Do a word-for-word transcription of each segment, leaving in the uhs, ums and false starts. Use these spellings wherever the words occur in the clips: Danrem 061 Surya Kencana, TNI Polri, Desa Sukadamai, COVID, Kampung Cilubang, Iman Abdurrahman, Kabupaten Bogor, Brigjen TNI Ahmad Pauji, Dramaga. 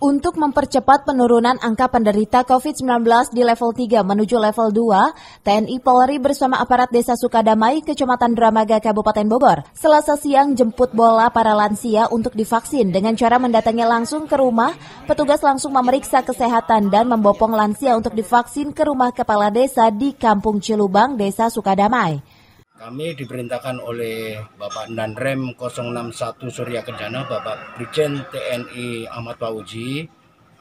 Untuk mempercepat penurunan angka penderita COVID sembilan belas di level tiga menuju level dua, T N I Polri bersama aparat Desa Sukadamai, Kecamatan Dramaga, Kabupaten Bogor, Selasa siang jemput bola para lansia untuk divaksin dengan cara mendatangi langsung ke rumah. Petugas langsung memeriksa kesehatan dan membopong lansia untuk divaksin ke rumah kepala desa di Kampung Cilubang, Desa Sukadamai. Kami diperintahkan oleh Bapak Danrem nol enam satu Surya Kencana, Bapak Brigjen T N I Ahmad Pauji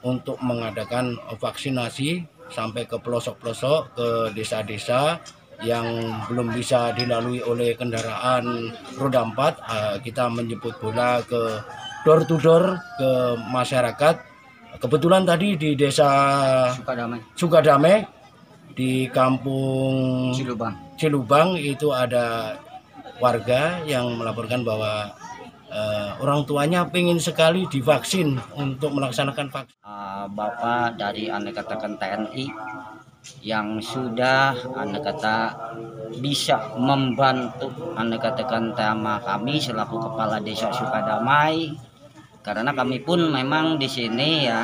untuk mengadakan vaksinasi sampai ke pelosok-pelosok, ke desa-desa yang belum bisa dilalui oleh kendaraan roda empat. Kita menjemput bola ke door to door ke masyarakat. Kebetulan tadi di Desa Sukadamai, Sukadamai di Kampung Cilubang. Cilubang itu ada warga yang melaporkan bahwa uh, orang tuanya pengen sekali divaksin untuk melaksanakan vaksin. Uh, Bapak dari anda katakan T N I yang sudah anda kata bisa membantu anda katakan tema kami selaku kepala Desa Sukadamai, karena kami pun memang di sini ya.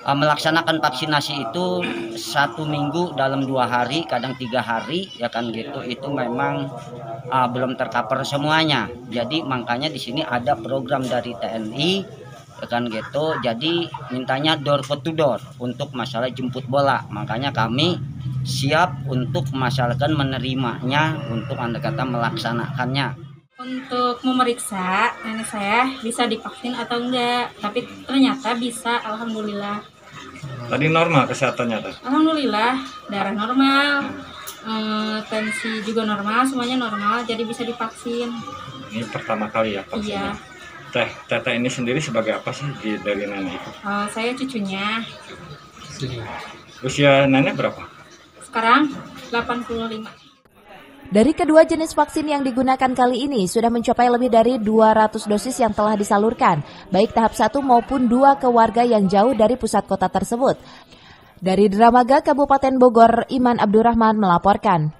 Melaksanakan vaksinasi itu satu minggu dalam dua hari, kadang tiga hari, ya kan gitu. Itu memang uh, belum tercover semuanya. Jadi makanya di sini ada program dari T N I, ya kan gitu. Jadi mintanya door to door untuk masalah jemput bola. Makanya kami siap untuk masyarakat menerimanya, untuk anda kata melaksanakannya. Untuk memeriksa nenek saya bisa divaksin atau enggak, tapi ternyata bisa, alhamdulillah. Tadi normal kesehatannya tadi? Alhamdulillah, darah normal, eh, tensi juga normal, semuanya normal, jadi bisa divaksin. Ini pertama kali ya vaksinnya? Iya. Teh, teteh ini sendiri sebagai apa sih di, dari nenek itu? Oh, saya cucunya. Usia nenek berapa? Sekarang delapan puluh lima. Dari kedua jenis vaksin yang digunakan kali ini sudah mencapai lebih dari dua ratus dosis yang telah disalurkan, baik tahap satu maupun dua ke warga yang jauh dari pusat kota tersebut. Dari Dramaga, Kabupaten Bogor, Iman Abdurrahman melaporkan.